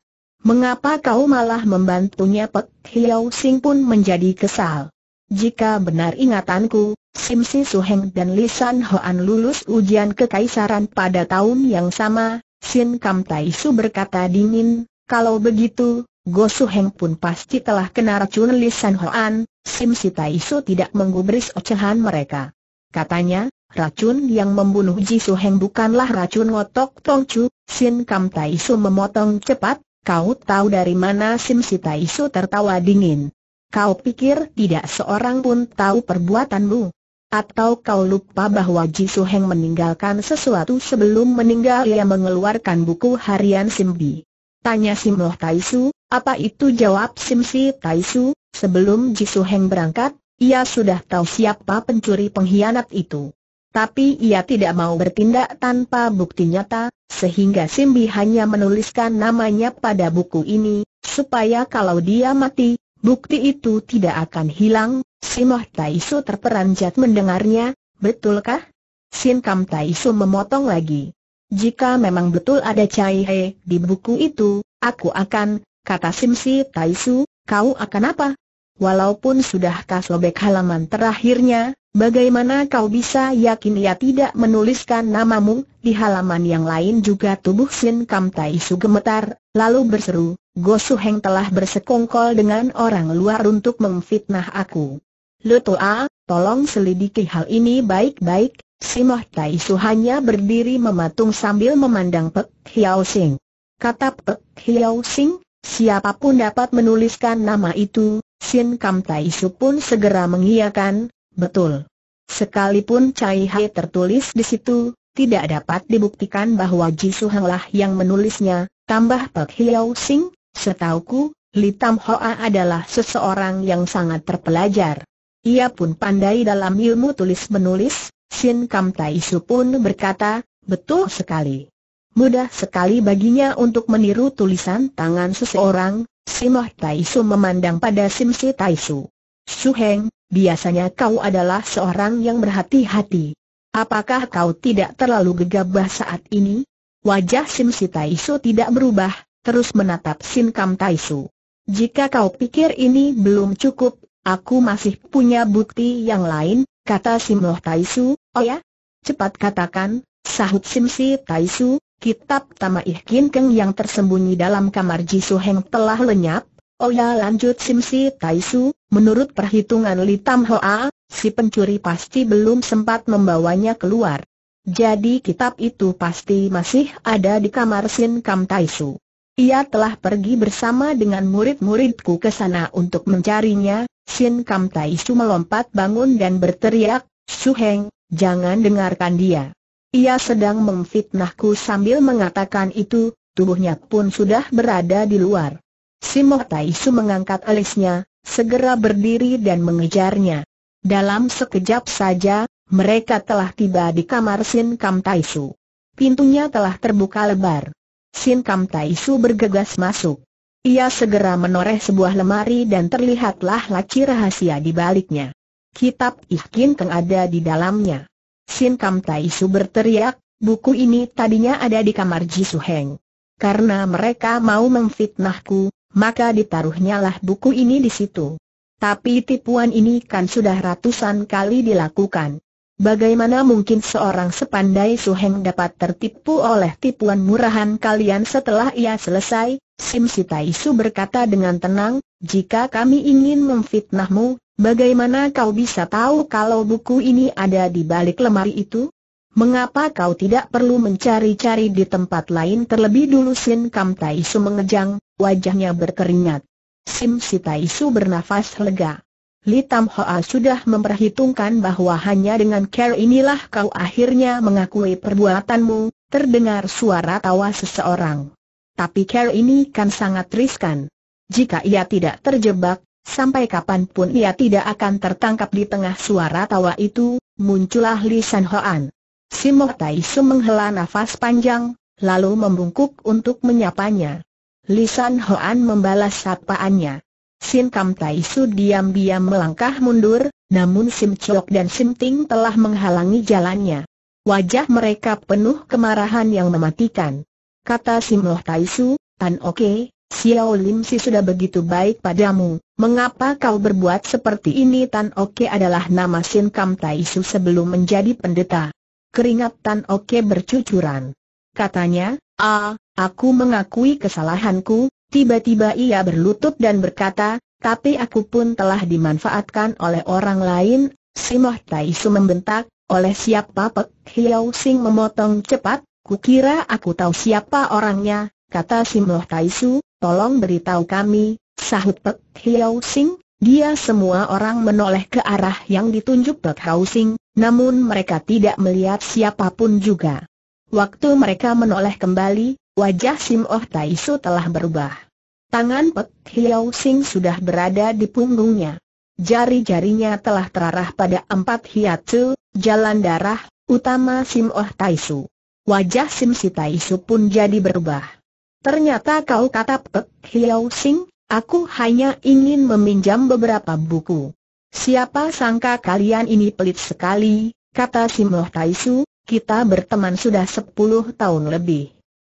Mengapa kau malah membantunya?" Pek Hiaw Sing pun menjadi kesal. "Jika benar ingatanku, Sim Si Su Heng dan Li San Hoan lulus ujian kekaisaran pada tahun yang sama." Sin Kam Tai Su berkata dingin, "Kalau begitu, Go Su Heng pun pasti telah kena racun Li San Hoan." Sim Si Tai Su tidak menggubris ocehan mereka. Katanya, "Racun yang membunuh Ji Su Heng bukanlah racun Go Tok Tong Cu." Sin Kam Tai Su memotong cepat, "Kau tahu dari mana?" Sim Si Tai Su tertawa dingin. "Kau pikir tidak seorang pun tahu perbuatanmu? Atau kau lupa bahwa Ji Su Heng meninggalkan sesuatu? Sebelum meninggal ia mengeluarkan buku harian Simbi." Tanya Sim Oh Tai Su, "Apa itu?" Jawab Sim Si Tai Su, "Sebelum Ji Su Heng berangkat, ia sudah tahu siapa pencuri pengkhianat itu. Tapi ia tidak mau bertindak tanpa bukti nyata, sehingga Simbi hanya menuliskan namanya pada buku ini, supaya kalau dia mati, bukti itu tidak akan hilang." Sim Oh Tai Su terperanjat mendengarnya. "Betulkah?" Sin Kam Tai Su memotong lagi. "Jika memang betul ada caihe di buku itu, aku akan," kata Sim Si Tai Su. "Kau akan apa? Walaupun sudah kau sobek halaman terakhirnya, bagaimana kau bisa yakin ia tidak menuliskan namamu?" Di halaman yang lain juga tubuh Sin Kam Tai Su gemetar, lalu berseru, "Go Su Heng telah bersekongkol dengan orang luar untuk memfitnah aku. Lutua, tolong selidiki hal ini baik-baik." Sim Oh Tai Su hanya berdiri mematung sambil memandang Pek Hiaw Sing. Kata Pek Hiaw Sing, "Siapapun dapat menuliskan nama itu." Sin Kam Tai Su pun segera mengiyakan, "Betul. Sekalipun Cai Hai tertulis di situ, tidak dapat dibuktikan bahwa Ji Su Heng lah yang menulisnya." Tambah Pek Hiaw Sing, "Setauku, Li Tam Hoa adalah seseorang yang sangat terpelajar. Ia pun pandai dalam ilmu tulis-menulis." Sin Kam Tai Su pun berkata, "Betul sekali. Mudah sekali baginya untuk meniru tulisan tangan seseorang." Sim Oh Tai Su memandang pada Sim Si Tai Su. "Su Heng, biasanya kau adalah seorang yang berhati-hati. Apakah kau tidak terlalu gegabah saat ini?" Wajah Sim Si Tai Su tidak berubah, terus menatap Sin Kam Tai Su. "Jika kau pikir ini belum cukup, aku masih punya bukti yang lain," kata Sim Oh Tai Su. "Oh ya? Cepat katakan," sahut Sim Si Tai Su. "Kitab Tama Ik Kin Keng yang tersembunyi dalam kamar Ji Su Heng telah lenyap." "Oh ya," lanjut Sim Si Tai Su, "menurut perhitungan Li Tam Hoa, si pencuri pasti belum sempat membawanya keluar. Jadi kitab itu pasti masih ada di kamar Sin Kam Tai Su. Ia telah pergi bersama dengan murid-muridku ke sana untuk mencarinya. Sim Kam Tai Su melompat bangun dan berteriak, "Suheng, jangan dengarkan dia. Ia sedang memfitnahku." Sambil mengatakan itu, tubuhnya pun sudah berada di luar. Sim Oh Tai Su mengangkat alisnya, segera berdiri dan mengejarnya. Dalam sekejap saja, mereka telah tiba di kamar Sim Kam Tai Su. Pintunya telah terbuka lebar. Sim Kam Tai Su bergegas masuk. Ia segera menoreh sebuah lemari dan terlihatlah laci rahasia di baliknya. Kitab Ik Kin Keng ada di dalamnya. Sim Kam Tai Su berteriak, "Buku ini tadinya ada di kamar Ji Su Heng. Karena mereka mau memfitnahku, maka ditaruhnya lah buku ini di situ. Tapi tipuan ini kan sudah ratusan kali dilakukan. Bagaimana mungkin seorang sepandai Suheng dapat tertipu oleh tipuan murahan kalian?" Setelah ia selesai, Sim Tai Su berkata dengan tenang, "Jika kami ingin memfitnahmu, bagaimana kau bisa tahu kalau buku ini ada di balik lemari itu? Mengapa kau tidak perlu mencari-cari di tempat lain terlebih dulu?" Sim Kam Tai Su mengejang, wajahnya berkeringat. Sim Tai Su bernafas lega. Li Tam Hoa sudah memperhitungkan bahwa hanya dengan cara inilah kau akhirnya mengakui perbuatanmu. Terdengar suara tawa seseorang. Tapi cara ini kan sangat riskan. Jika ia tidak terjebak, sampai kapanpun ia tidak akan tertangkap. Di tengah suara tawa itu, muncullah Li San Hoan. Sim Oh Tai Su menghela nafas panjang, lalu membungkuk untuk menyapanya. Li San Hoan membalas sapaannya. Sim Kam Tai Su diam-diam melangkah mundur, namun Sim Chok dan Sim Ting telah menghalangi jalannya. Wajah mereka penuh kemarahan yang mematikan. Kata Sim Oh Tai Su, "Tan Oke, Siauw Lim Si sudah begitu baik padamu, mengapa kau berbuat seperti ini?" Tan Oke adalah nama Sim Kam Tai Su sebelum menjadi pendeta. Keringat Tan Oke bercucuran. Katanya, "Aku mengakui kesalahanku." Tiba-tiba ia berlutut dan berkata, "Tapi aku pun telah dimanfaatkan oleh orang lain." Sim Oh Tai Su membentak, "Oleh siapa?" Pek Hiaw Sing memotong cepat, "Kukira aku tahu siapa orangnya." Kata Sim Oh Tai Su, "Tolong beritahu kami." Sahut Pek Hiaw Sing. Dia semua orang menoleh ke arah yang ditunjuk Pek Hiaw Sing, namun mereka tidak melihat siapapun juga. Waktu mereka menoleh kembali, wajah Sim Oh Tai Su telah berubah. Tangan Pek Hiaw Sing sudah berada di punggungnya. Jari-jarinya telah terarah pada empat hiatsu, jalan darah utama Sim Oh Tai Su. Wajah Sim Tai Su pun jadi berubah. "Ternyata kau," kata Pek Hiaw Sing, "aku hanya ingin meminjam beberapa buku." "Siapa sangka kalian ini pelit sekali," kata Sim Oh Tai Su, "kita berteman sudah 10 tahun lebih.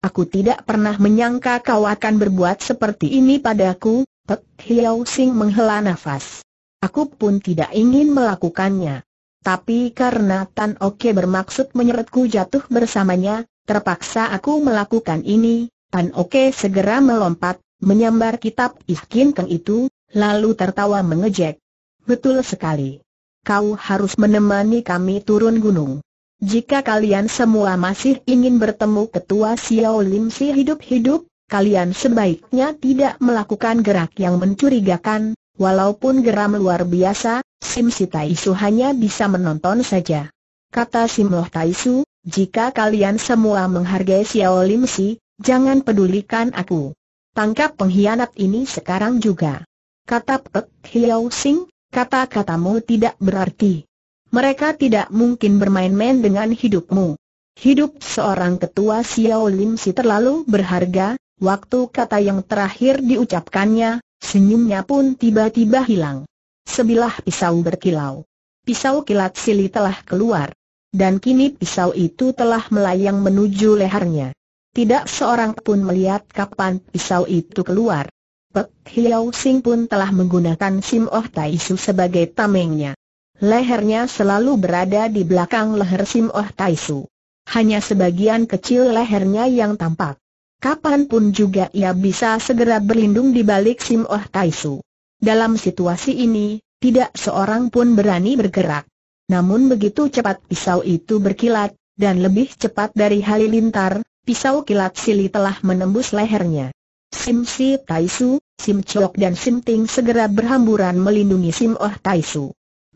Aku tidak pernah menyangka kau akan berbuat seperti ini padaku." Pek Hiaw Sing menghela nafas. "Aku pun tidak ingin melakukannya. Tapi karena Tan Oke bermaksud menyeretku jatuh bersamanya, terpaksa aku melakukan ini." Tan Oke segera melompat, menyambar kitab Ik Kin Keng itu, lalu tertawa mengejek. "Betul sekali. Kau harus menemani kami turun gunung. Jika kalian semua masih ingin bertemu ketua Siauw Lim Si hidup-hidup, kalian sebaiknya tidak melakukan gerak yang mencurigakan." Walaupun geram luar biasa, Sim Tai Su hanya bisa menonton saja. Kata Sim Oh Tai Su, "Jika kalian semua menghargai Siauw Lim Si, jangan pedulikan aku. Tangkap pengkhianat ini sekarang juga." Kata Pek Hiaw Sing, "Kata-katamu tidak berarti. Mereka tidak mungkin bermain-main dengan hidupmu. Hidup seorang ketua Siauw Lim Si terlalu berharga." Waktu kata yang terakhir diucapkannya, senyumnya pun tiba-tiba hilang. Sebilah pisau berkilau. Pisau kilat sili telah keluar. Dan kini pisau itu telah melayang menuju lehernya. Tidak seorang pun melihat kapan pisau itu keluar. Pek Hiaw Sing pun telah menggunakan Sim Oh Tai Su sebagai tamengnya. Lehernya selalu berada di belakang leher Sim Oh Tai Su. Hanya sebagian kecil lehernya yang tampak. Kapanpun juga ia bisa segera berlindung di balik Sim Oh Tai Su. Dalam situasi ini, tidak seorang pun berani bergerak. Namun begitu cepat pisau itu berkilat, dan lebih cepat dari halilintar, pisau kilat sili telah menembus lehernya. Sim Si Tai Su, Sim Chok dan Sim Ting segera berhamburan melindungi Sim Oh Tai Su.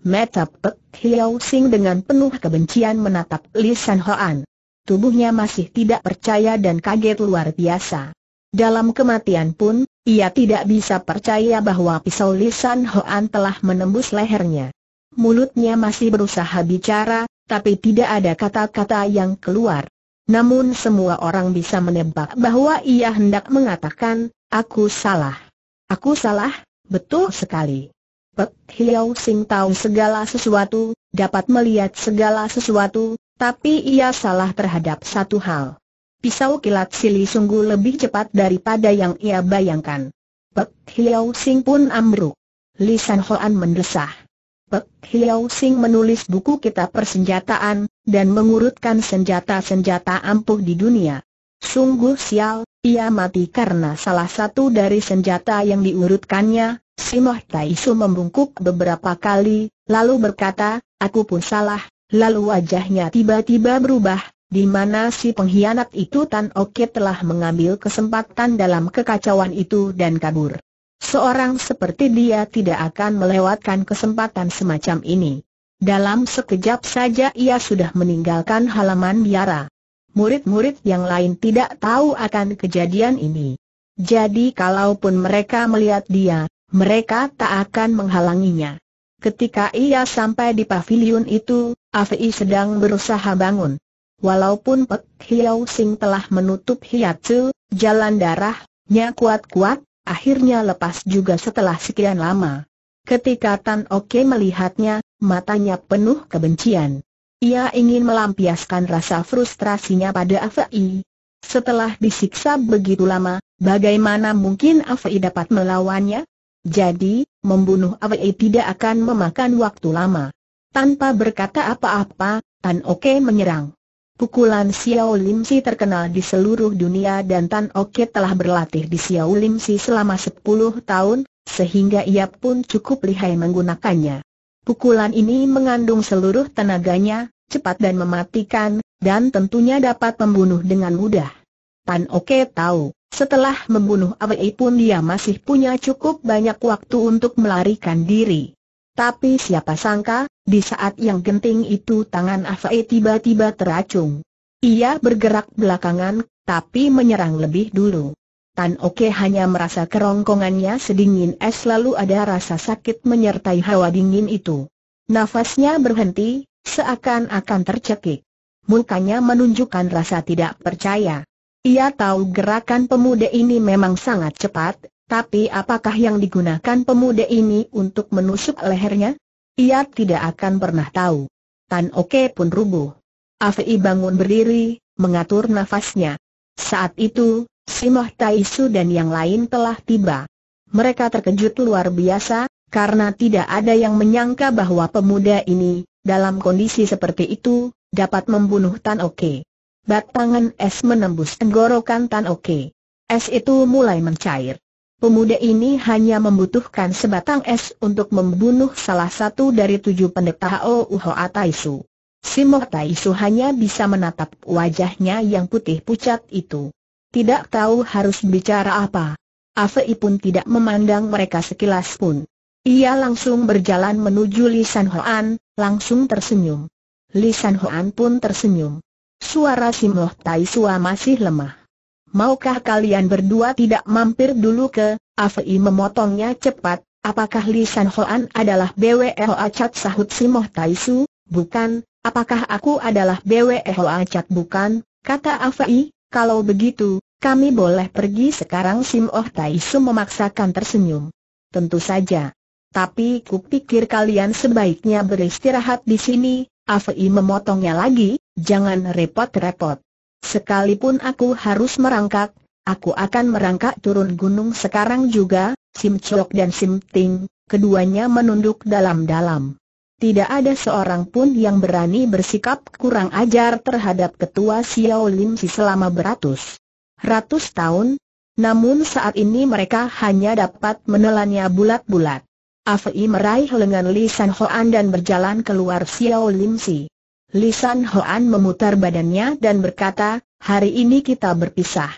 Mata Pek Hiaw Sing dengan penuh kebencian menatap Li San Hoan. Tubuhnya masih tidak percaya dan kaget luar biasa. Dalam kematian pun, ia tidak bisa percaya bahwa pisau Li San Hoan telah menembus lehernya. Mulutnya masih berusaha bicara, tapi tidak ada kata-kata yang keluar. Namun semua orang bisa menebak bahwa ia hendak mengatakan, aku salah, betul sekali. Pek Hiaw Sing tahu segala sesuatu, dapat melihat segala sesuatu, tapi ia salah terhadap satu hal. Pisau kilat sili sungguh lebih cepat daripada yang ia bayangkan. Pek Hiaw Sing pun ambruk. Li San Hoan mendesah. Pek Hiaw Sing menulis buku kitab persenjataan dan mengurutkan senjata-senjata ampuh di dunia. Sungguh sial, ia mati karena salah satu dari senjata yang diurutkannya. Sim Oh Tai Su membungkuk beberapa kali, lalu berkata, "Aku pun salah." Lalu wajahnya tiba-tiba berubah. Di mana si pengkhianat itu Tan Oke telah mengambil kesempatan dalam kekacauan itu dan kabur. Seorang seperti dia tidak akan melewatkan kesempatan semacam ini. Dalam sekejap saja ia sudah meninggalkan halaman biara. Murid-murid yang lain tidak tahu akan kejadian ini. Jadi kalaupun mereka melihat dia, mereka tak akan menghalanginya. Ketika ia sampai di pavilion itu, Afei sedang berusaha bangun. Walaupun Pek Hiaw Sing telah menutup hiatsu, jalan darahnya kuat-kuat, akhirnya lepas juga setelah sekian lama. Ketika Tan Oke melihatnya, matanya penuh kebencian. Ia ingin melampiaskan rasa frustrasinya pada Afei. Setelah disiksa begitu lama, bagaimana mungkin Afei dapat melawannya? Jadi, membunuh Afei tidak akan memakan waktu lama. Tanpa berkata apa-apa, Tan Oke menyerang. Pukulan Siauw Lim Si terkenal di seluruh dunia dan Tan Oke telah berlatih di Siauw Lim Si selama 10 tahun, sehingga ia pun cukup lihai menggunakannya. Pukulan ini mengandung seluruh tenaganya, cepat dan mematikan, dan tentunya dapat membunuh dengan mudah. Tan Oke tahu, setelah membunuh Afei pun dia masih punya cukup banyak waktu untuk melarikan diri. Tapi siapa sangka, di saat yang genting itu tangan Afei tiba-tiba teracung. Ia bergerak belakangan, tapi menyerang lebih dulu. Tan Oke hanya merasa kerongkongannya sedingin es lalu ada rasa sakit menyertai hawa dingin itu. Nafasnya berhenti, seakan-akan tercekik. Mukanya menunjukkan rasa tidak percaya. Ia tahu gerakan pemuda ini memang sangat cepat. Tapi apakah yang digunakan pemuda ini untuk menusuk lehernya? Ia tidak akan pernah tahu. Tan Oke pun rubuh. Afei bangun berdiri, mengatur nafasnya. Saat itu, Sim Oh Tai Su dan yang lain telah tiba. Mereka terkejut luar biasa, karena tidak ada yang menyangka bahwa pemuda ini, dalam kondisi seperti itu, dapat membunuh Tan Oke. Batangan es menembus tenggorokan Tan Oke. Es itu mulai mencair. Pemuda ini hanya membutuhkan sebatang es untuk membunuh salah satu dari 7 pendeta Hoa Tai Su. Sim Oh Tai Su hanya bisa menatap wajahnya yang putih pucat itu. Tidak tahu harus bicara apa. Afei pun tidak memandang mereka sekilas pun. Ia langsung berjalan menuju Li San Hoan, langsung tersenyum. Li San Hoan pun tersenyum. Suara Sim Oh Tai Su masih lemah. Maukah kalian berdua tidak mampir dulu ke? Afei memotongnya cepat. Apakah Li San Hoan adalah Bwe Hoa Cat? Sahut Sim Oh Tai Su. Bukan. Apakah aku adalah Bwe Hoa Cat? Bukan, kata Afei. Kalau begitu, kami boleh pergi sekarang. Sim Oh Tai Su memaksakan tersenyum. Tentu saja. Tapi kupikir kalian sebaiknya beristirahat di sini. Afei memotongnya lagi. Jangan repot-repot. Sekalipun aku harus merangkak, aku akan merangkak turun gunung sekarang juga. Sim Chok dan Sim Ting, keduanya menunduk dalam-dalam. Tidak ada seorang pun yang berani bersikap kurang ajar terhadap ketua Siauw Lim Si selama beratus-ratus tahun. Namun saat ini mereka hanya dapat menelannya bulat-bulat. Afei meraih lengan Li San Hoan dan berjalan keluar Siauw Lim Si. Li San Hoan memutar badannya dan berkata, hari ini kita berpisah.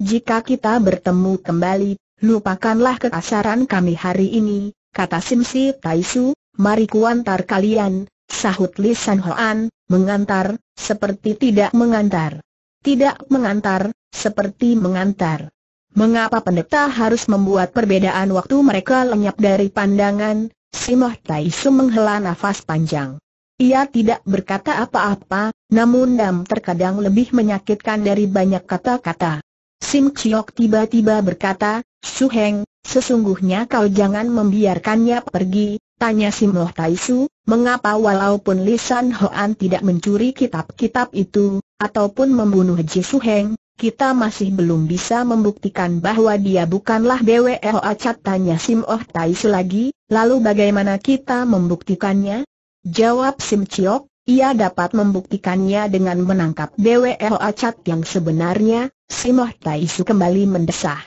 Jika kita bertemu kembali, lupakanlah kekasaran kami hari ini, kata Sim Si Tai Su. Mari kuantar kalian, sahut Li San Hoan. Mengantar, seperti tidak mengantar. Tidak mengantar, seperti mengantar. Mengapa pendeta harus membuat perbedaan waktu mereka lenyap dari pandangan? Sim Oh Tai Su menghela nafas panjang. Ia tidak berkata apa-apa, namun dam terkadang lebih menyakitkan dari banyak kata-kata. Sim Kio tiba-tiba berkata, Suheng, sesungguhnya kau jangan membiarkannya pergi. Tanya Sim Oh Tai Su, mengapa walaupun Li San Hoan tidak mencuri kitab-kitab itu, ataupun membunuh Ji Su Heng, kita masih belum bisa membuktikan bahwa dia bukanlah Bwe Hoa Cat? Tanya Sim Oh Tai Su lagi, lalu bagaimana kita membuktikannya? Jawab Sim Kio, ia dapat membuktikannya dengan menangkap Bwe Hoa Cat yang sebenarnya. Sim Oh Tai Su kembali mendesah.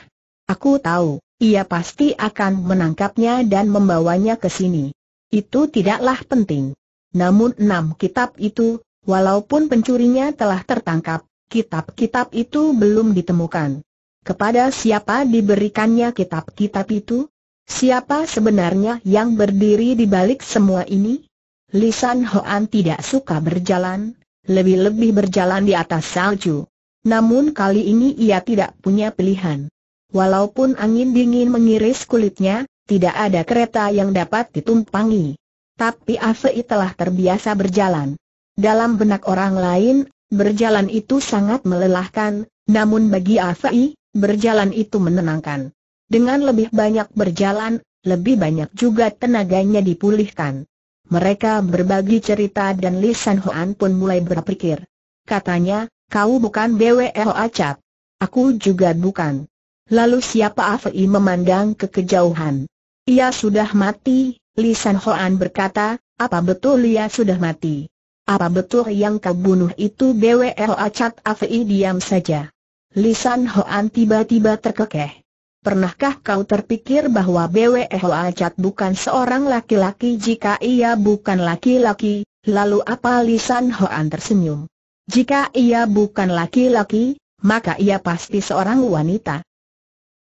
Aku tahu. Ia pasti akan menangkapnya dan membawanya ke sini. Itu tidaklah penting. Namun 6 kitab itu, walaupun pencurinya telah tertangkap, kitab-kitab itu belum ditemukan. Kepada siapa diberikannya kitab-kitab itu? Siapa sebenarnya yang berdiri di balik semua ini? Li San Hoan tidak suka berjalan, lebih-lebih berjalan di atas salju. Namun kali ini ia tidak punya pilihan. Walaupun angin dingin mengiris kulitnya, tidak ada kereta yang dapat ditumpangi. Tapi Afei telah terbiasa berjalan. Dalam benak orang lain, berjalan itu sangat melelahkan, namun bagi Afei, berjalan itu menenangkan. Dengan lebih banyak berjalan, lebih banyak juga tenaganya dipulihkan. Mereka berbagi cerita dan Li San Hoan pun mulai berpikir. Katanya, kau bukan Bwe Hoa Cat. Aku juga bukan. Lalu siapa? Afei memandang ke kejauhan. Ia sudah mati, Li San Hoan berkata, apa betul ia sudah mati? Apa betul yang kau bunuh itu Bwe Hoa Cat? Afei diam saja. Li San Hoan tiba-tiba terkekeh. Pernahkah kau terpikir bahwa Bwe Hoa Cat bukan seorang laki-laki? Jika ia bukan laki-laki, lalu apa? Li San Hoan tersenyum. Jika ia bukan laki-laki, maka ia pasti seorang wanita.